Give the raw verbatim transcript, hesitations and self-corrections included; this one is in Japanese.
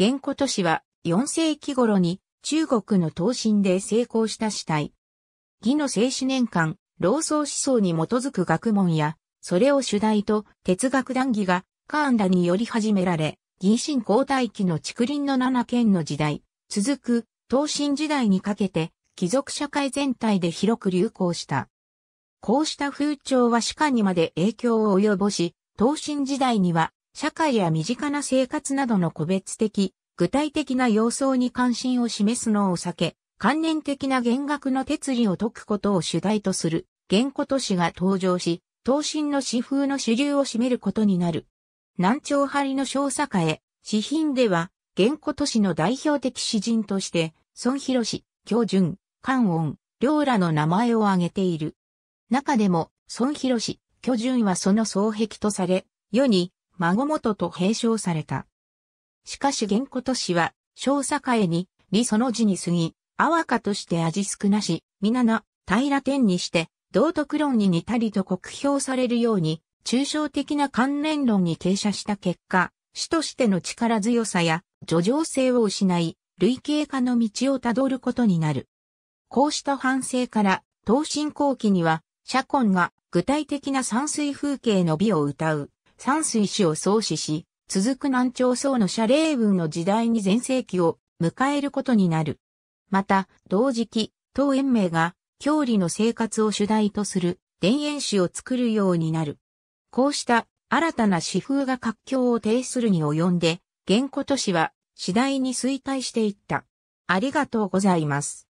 現古都市はよん世紀頃に中国の東進で成功した市体。魏の正始年間、老荘思想に基づく学問や、それを主題と哲学談義がカーンらにより始められ、魏晋交代期の竹林の七賢の時代、続く東晋時代にかけて、貴族社会全体で広く流行した。こうした風潮は士下にまで影響を及ぼし、東晋時代には社会や身近な生活などの個別的、具体的な様相に関心を示すのを避け、観念的な弦楽の哲理を説くことを主題とする、現古都市が登場し、東晋の詩風の主流を占めることになる。南朝張の小佐替、詩品では、現古都市の代表的詩人として、孫弘、喬準、韓昀、梁らの名前を挙げている。中でも、孫弘、喬準はその双璧とされ、世に、孫元と併称された。しかし現古都市は、小佐替に、李その字に過ぎ、あわかとして味少なし、皆な、平天にして、道徳論に似たりと酷評されるように、抽象的な観念論に傾斜した結果、詩としての力強さや、叙情性を失い、類型化の道をたどることになる。こうした反省から、東晋後期には、謝混が具体的な山水風景の美を歌う、山水詩を創始し、続く南朝宋の謝令文の時代に全盛期を迎えることになる。また、同時期、唐延明が、郷里の生活を主題とする、田園詩を作るようになる。こうした、新たな詩風が活況を呈するに及んで、現古都市は、次第に衰退していった。ありがとうございます。